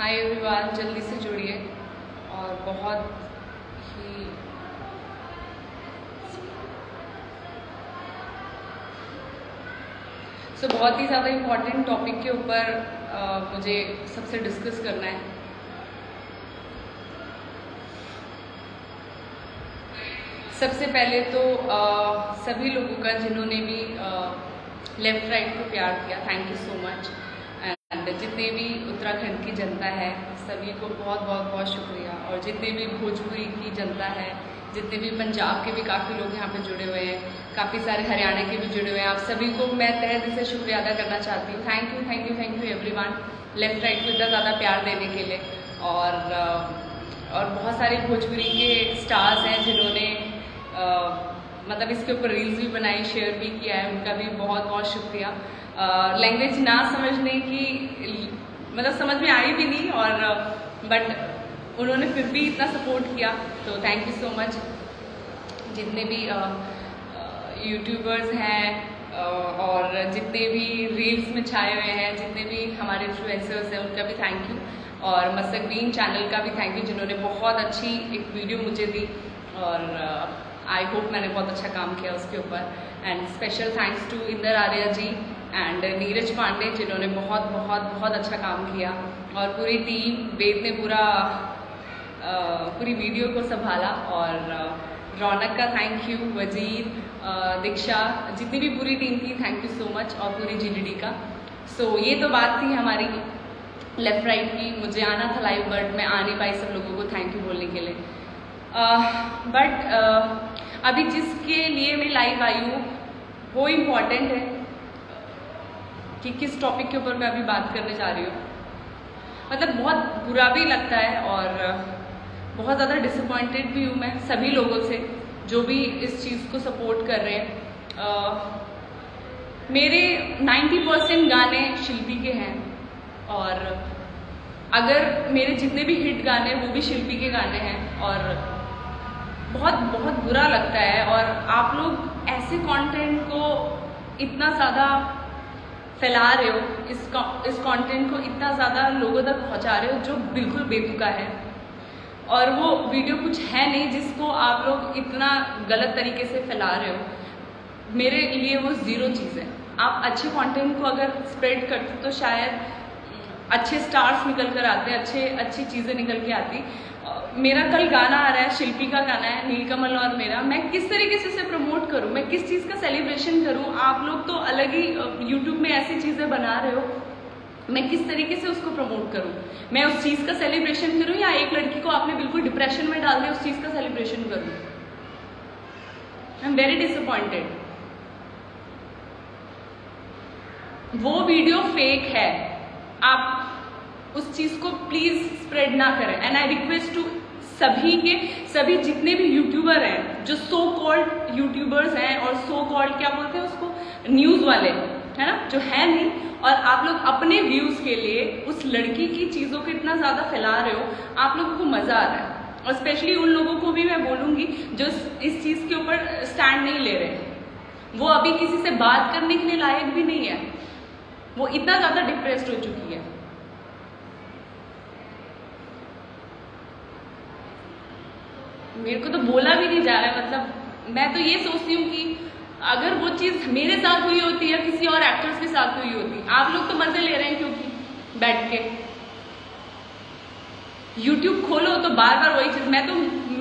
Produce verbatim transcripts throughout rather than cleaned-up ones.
Hi everyone, जल्दी से जुड़िए। और बहुत ही सो so, बहुत ही ज़्यादा इम्पोर्टेंट टॉपिक के ऊपर मुझे सबसे डिस्कस करना है। सबसे पहले तो आ, सभी लोगों का जिन्होंने भी लेफ़्ट राइट को प्यार किया, thank you so much. And जितने भी उत्तराखंड की जनता है सभी को बहुत बहुत बहुत शुक्रिया। और जितने भी भोजपुरी की जनता है, जितने भी पंजाब के भी काफ़ी लोग यहाँ पे जुड़े हुए हैं, काफ़ी सारे हरियाणा के भी जुड़े हुए हैं, आप सभी को मैं तहे दिल से शुक्रिया अदा करना चाहती हूँ। Thank you thank you thank you every one, left right को इतना ज़्यादा प्यार देने के लिए। और आ, और बहुत सारे भोजपुरी के स्टार्स हैं जिन्होंने Uh, मतलब इसके ऊपर रील्स भी बनाई, शेयर भी किया है, उनका भी बहुत बहुत शुक्रिया। लैंग्वेज uh, ना समझने की मतलब समझ में आई भी नहीं, और बट uh, उन्होंने फिर भी इतना सपोर्ट किया, तो थैंक यू सो मच। जितने भी यूट्यूबर्स uh, uh, हैं uh, और जितने भी रील्स में छाए हुए हैं, जितने भी हमारे इन्फ्लुएंसर्स हैं, उनका भी थैंक यू। और मस्त बीन चैनल का भी थैंक यू, जिन्होंने बहुत अच्छी एक वीडियो मुझे दी और uh, आई होप मैंने बहुत अच्छा काम किया उसके ऊपर। And special thanks to Inder Arya ji and Neeraj Pandey, जिन्होंने बहुत बहुत बहुत अच्छा काम किया। और पूरी टीम, वेद ने पूरा आ, पूरी वीडियो को संभाला। और रौनक का थैंक यू, वजीर, दीक्षा, जितनी भी पूरी टीम थी, थैंक यू सो मच। और पूरी जीडीडी का। सो so, ये तो बात थी हमारी लेफ़्ट राइट की। मुझे आना था लाइव, बट मैं आ नहीं पाई सब लोगों को थैंक यू बोलने के लिए। बट uh, uh, अभी जिसके लिए मैं लाइव आई हूँ वो इम्पॉर्टेंट है कि किस टॉपिक के ऊपर मैं अभी बात करने जा रही हूँ। मतलब बहुत बुरा भी लगता है और बहुत ज़्यादा डिसअपॉइंटेड भी हूँ मैं सभी लोगों से जो भी इस चीज़ को सपोर्ट कर रहे हैं। uh, मेरे नब्बे परसेंट गाने शिल्पी के हैं, और अगर मेरे जितने भी हिट गाने वो भी शिल्पी के गाने हैं। और बहुत बहुत बुरा लगता है, और आप लोग ऐसे कंटेंट को इतना ज़्यादा फैला रहे हो, इस इस कंटेंट को इतना ज़्यादा लोगों तक पहुंचा रहे हो जो बिल्कुल बेतुका है। और वो वीडियो कुछ है नहीं जिसको आप लोग इतना गलत तरीके से फैला रहे हो। मेरे लिए वो ज़ीरो चीज़ है। आप अच्छे कंटेंट को अगर स्प्रेड करते तो शायद अच्छे स्टार्स निकल कर आते, अच्छे अच्छी चीज़ें निकल के आती। मेरा कल गाना आ रहा है, शिल्पी का गाना है, नीलकमल और मेरा, मैं किस तरीके से इसे प्रमोट करूं, मैं किस चीज़ का सेलिब्रेशन करूं? आप लोग तो अलग ही यूट्यूब में ऐसी चीज़ें बना रहे हो, मैं किस तरीके से उसको प्रमोट करूं? मैं उस चीज़ का सेलिब्रेशन करूं, या एक लड़की को आपने बिल्कुल डिप्रेशन में डाल दिया उस चीज़ का सेलिब्रेशन करूँ? I am very disappointed. वो वीडियो फेक है, आप उस चीज़ को प्लीज़ स्प्रेड ना करें। एंड आई रिक्वेस्ट टू सभी के सभी जितने भी यूट्यूबर हैं, जो सो कॉल्ड यूट्यूबर्स हैं और सो कॉल्ड क्या बोलते हैं उसको, न्यूज़ वाले है ना, जो है नहीं। और आप लोग अपने व्यूज़ के लिए उस लड़की की चीज़ों को इतना ज़्यादा फैला रहे हो, आप लोगों को मज़ा आ रहा है। और स्पेशली उन लोगों को भी मैं बोलूँगी जो इस चीज़ के ऊपर स्टैंड नहीं ले रहे। वो अभी किसी से बात करने के लिए लायक भी नहीं है, वो इतना ज़्यादा डिप्रेस्ड हो चुकी है। मेरे को तो बोला भी नहीं जा रहा है। मतलब मैं तो ये सोचती हूँ कि अगर वो चीज़ मेरे साथ हुई होती है, किसी और एक्टर्स के साथ हुई होती, आप लोग तो मजे ले रहे हैं क्योंकि बैठ के YouTube खोलो तो बार बार वही चीज़। मैं तो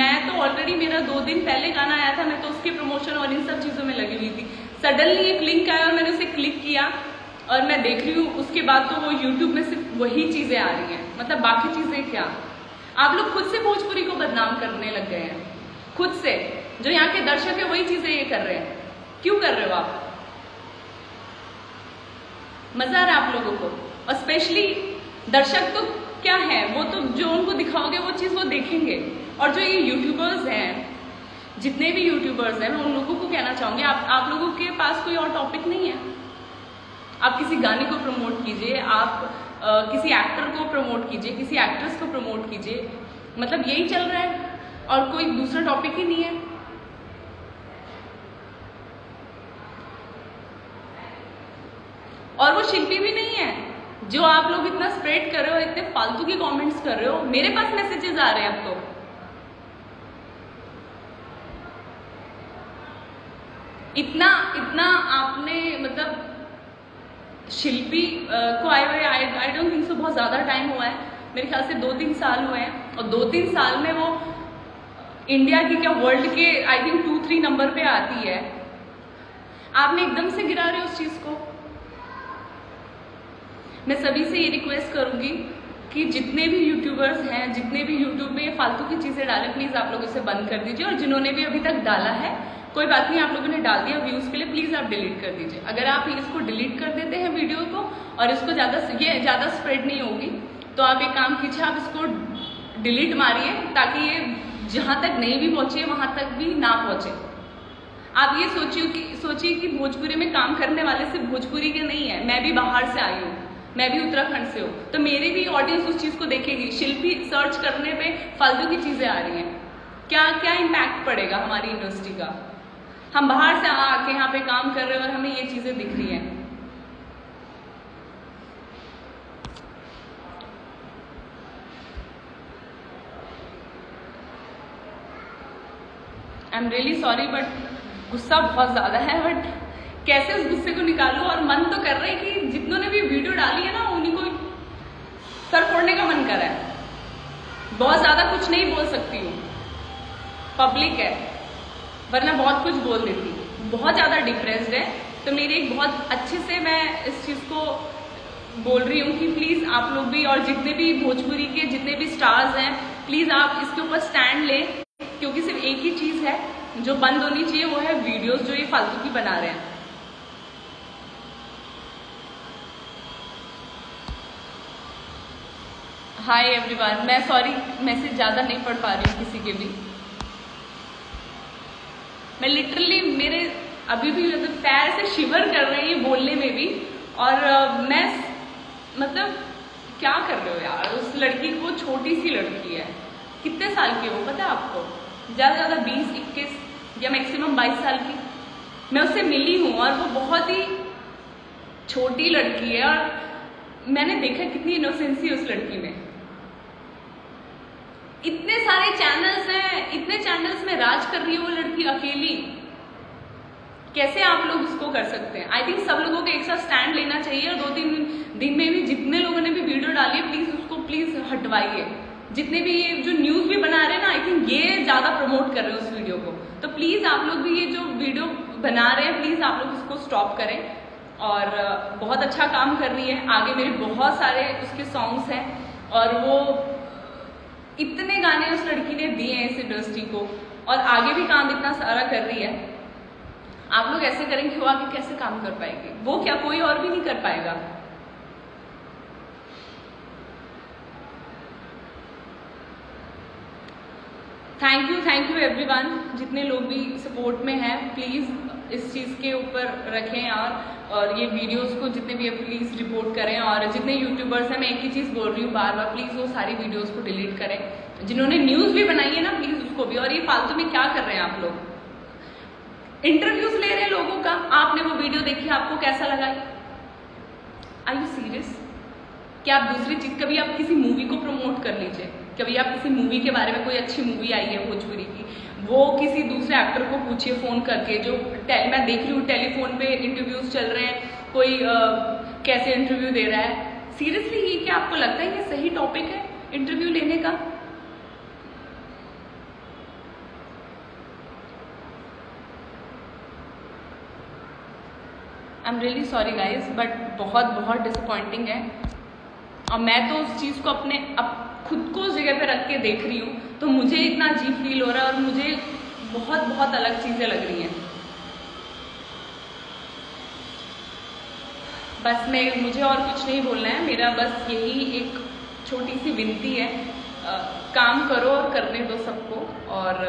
मैं तो ऑलरेडी, मेरा दो दिन पहले गाना आया था, मैं तो उसके प्रमोशन और इन सब चीज़ों में लगी हुई थी। सडनली एक लिंक आया और मैंने उसे क्लिक किया और मैं देख रही हूँ उसके बाद तो वो यूट्यूब में सिर्फ वही चीज़ें आ रही हैं। मतलब बाकी चीज़ें क्या? आप लोग खुद से भोजपुरी को बदनाम करने लग गए हैं, खुद से। जो यहाँ के दर्शक है वही चीज़ें ये कर रहे हैं। क्यों कर रहे हो आप? मजा आ रहा है आप लोगों को? और स्पेशली दर्शक तो क्या है, वो तो जो उनको दिखाओगे वो चीज़ वो देखेंगे। और जो ये यूट्यूबर्स हैं, जितने भी यूट्यूबर्स हैं, मैं उन लोगों को कहना चाहूँगी, आप आप लोगों के पास कोई और टॉपिक नहीं है। आप किसी गाने को प्रमोट कीजिए, आप आ, किसी एक्टर को प्रमोट कीजिए, किसी एक्ट्रेस को प्रमोट कीजिए। मतलब यही चल रहा है और कोई दूसरा टॉपिक ही नहीं है। और वो शिल्पी भी नहीं है, जो आप लोग इतना स्प्रेड कर रहे हो, इतने फालतू के कमेंट्स कर रहे हो, मेरे पास मैसेजेस आ रहे हैं आपको। इतना इतना आपने मतलब शिल्पी को आए हुए आई आई डोंट थिंक सो बहुत ज़्यादा टाइम हुआ है, मेरे ख्याल से दो तीन साल हुए हैं, और दो तीन साल में वो इंडिया की क्या वर्ल्ड के आई थिंक टू थ्री नंबर पे आती है। आपने एकदम से गिरा रहे हो उस चीज़ को। मैं सभी से ये रिक्वेस्ट करूँगी कि जितने भी यूट्यूबर्स हैं, जितने भी यूट्यूब में फालतू की चीज़ें डालें, प्लीज़ आप लोग इसे बंद कर दीजिए। और जिन्होंने भी अभी तक डाला है, कोई बात नहीं, आप लोगों ने डाल दिया व्यूज़ के लिए, प्लीज़ आप डिलीट कर दीजिए। अगर आप इसको डिलीट कर देते हैं वीडियो को, और इसको ज़्यादा ये ज़्यादा स्प्रेड नहीं होगी, तो आप एक काम कीजिए, आप इसको डिलीट मारिए ताकि ये जहाँ तक नहीं भी पहुँचे वहाँ तक भी ना पहुँचे। आप ये सोचिए कि सोचिए कि भोजपुरी में काम करने वाले सिर्फ भोजपुरी के नहीं है, मैं भी बाहर से आई हूँ, मैं भी उत्तराखंड से हूँ, तो मेरी भी ऑडियंस उस चीज़ को देखेगी। शिल्पी सर्च करने पे फालतू की चीज़ें आ रही हैं, क्या क्या इम्पैक्ट पड़ेगा हमारी इंडस्ट्री का। हम बाहर से आके यहाँ पे काम कर रहे हैं और हमें ये चीज़ें दिख रही हैं। I am really sorry, but गुस्सा बहुत ज़्यादा है, बट कैसे उस गुस्से को निकालूं। और मन तो कर रहा है कि जितनों ने भी वीडियो डाली है ना, उन्हीं को सर फोड़ने का मन कर रहा है। बहुत ज़्यादा कुछ नहीं बोल सकती हूँ, पब्लिक है, वरना बहुत कुछ बोल देती। बहुत ज़्यादा डिप्रेस्ड है, तो मेरी एक बहुत अच्छे से मैं इस चीज़ को बोल रही हूँ कि प्लीज़ आप लोग भी, और जितने भी भोजपुरी के जितने भी स्टार्स हैं, प्लीज़ आप इसके ऊपर स्टैंड लें, क्योंकि सिर्फ एक ही चीज़ है जो बंद होनी चाहिए, वो है वीडियोस जो ये फालतू की बना रहे हैं। हाय एवरीवन, मैं सॉरी मैसेज ज़्यादा नहीं पढ़ पा रही हूँ किसी के भी। मैं लिटरली, मेरे अभी भी मतलब पैर से शिवर कर रहे हैं ये बोलने में भी। और मैं मतलब क्या कर रहे हो यार, उस लड़की को, छोटी सी लड़की है, कितने साल की हो पता है आपको? ज़्यादा से ज़्यादा बीस इक्कीस या मैक्सिमम बाईस साल की। मैं उससे मिली हूँ और वो बहुत ही छोटी लड़की है, और मैंने देखा कितनी इनोसेंसी उस लड़की में। इतने सारे चैनल्स हैं, इतने चैनल्स में राज कर रही है वो लड़की अकेली। कैसे आप लोग उसको कर सकते हैं? आई थिंक सब लोगों को एक साथ स्टैंड लेना चाहिए, और दो तीन दिन में भी जितने लोगों ने भी वीडियो डाली है, प्लीज़ उसको प्लीज़ हटवाइए। जितने भी ये जो न्यूज़ भी बना रहे हैं ना, आई थिंक ये ज़्यादा प्रमोट कर रहे हैं उस वीडियो को। तो प्लीज़ आप लोग भी ये जो वीडियो बना रहे हैं, प्लीज़ आप लोग इसको स्टॉप करें। और बहुत अच्छा काम कर रही है, आगे मेरे बहुत सारे उसके सॉन्ग्स हैं, और वो इतने गाने उस लड़की ने दिए हैं इस इंडस्ट्री को, और आगे भी काम इतना सारा कर रही है। आप लोग ऐसे करेंगे कि वो आगे कैसे काम कर पाएगी, वो क्या कोई और भी नहीं कर पाएगा। Thank you, thank you everyone, जितने लोग भी सपोर्ट में हैं, प्लीज़ इस चीज़ के ऊपर रखें। और और ये वीडियोस को जितने भी प्लीज़ रिपोर्ट करें, और जितने यूट्यूबर्स हैं, मैं एक ही चीज़ बोल रही हूँ बार बार, प्लीज़ वो सारी वीडियोस को डिलीट करें। जिन्होंने न्यूज़ भी बनाई है ना, प्लीज़ उसको भी। और ये फालतू में क्या कर रहे हैं आप लोग, इंटरव्यूज़ ले रहे हैं लोगों का। आपने वो वीडियो देखी, आपको कैसा लगा? Are you serious? क्या आप दूसरी चीज़, कभी आप किसी मूवी को प्रमोट कर लीजिए, कभी आप किसी मूवी के बारे में, कोई अच्छी मूवी आई है भोजपुरी की, वो किसी दूसरे एक्टर को पूछिए फ़ोन करके। जो मैं देख रही हूँ टेलीफोन पे इंटरव्यूज़ चल रहे हैं, कोई आ, कैसे इंटरव्यू दे रहा है। सीरियसली, ये क्या आपको लगता है ये सही टॉपिक है इंटरव्यू लेने का? I am really sorry guys, but बहुत बहुत डिसअपॉइंटिंग है। और मैं तो उस चीज़ को अपने अप, खुद को उस जगह पे रख के देख रही हूँ, तो मुझे इतना अजीब फील हो रहा है, और मुझे बहुत बहुत अलग चीज़ें लग रही हैं। बस मैं, मुझे और कुछ नहीं बोलना है, मेरा बस यही एक छोटी सी विनती है। आ, काम करो और करने दो सबको। और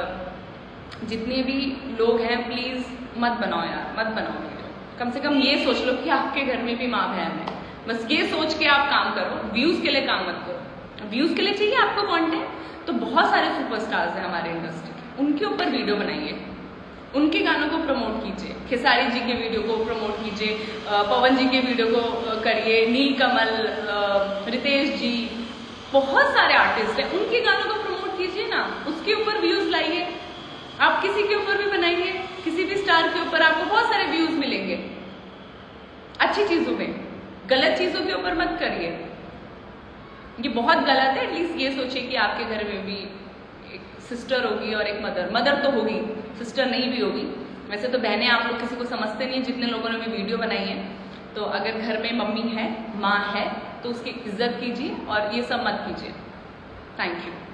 जितने भी लोग हैं, प्लीज़ मत बनाओ यार, मत बनाओ वीडियो। कम से कम ये सोच लो कि आपके घर में भी माँ बहन है, बस ये सोच के आप काम करो। व्यूज़ के लिए काम मत करो, व्यूज़ के लिए चाहिए आपको कंटेंट। तो बहुत सारे सुपरस्टार्स हैं हमारे इंडस्ट्री के, उनके ऊपर वीडियो बनाइए, उनके गानों को प्रमोट कीजिए, खेसारी जी के वीडियो को प्रमोट कीजिए, पवन जी के वीडियो को करिए, नीलकमल, रितेश जी, बहुत सारे आर्टिस्ट हैं, उनके गानों को प्रमोट कीजिए ना, उसके ऊपर व्यूज लाइए। आप किसी के ऊपर भी बनाइए, किसी भी स्टार के ऊपर आपको बहुत सारे व्यूज मिलेंगे। अच्छी चीजों में, गलत चीजों के ऊपर मत करिए, ये बहुत गलत है। एटलीस्ट ये सोचिए कि आपके घर में भी एक सिस्टर होगी और एक मदर, मदर तो होगी, सिस्टर नहीं भी होगी। वैसे तो बहनें आप लोग किसी को समझते नहीं, जितने लोगों ने भी वीडियो बनाई है। तो अगर घर में मम्मी है, माँ है, तो उसकी इज्जत कीजिए और ये सब मत कीजिए। Thank you.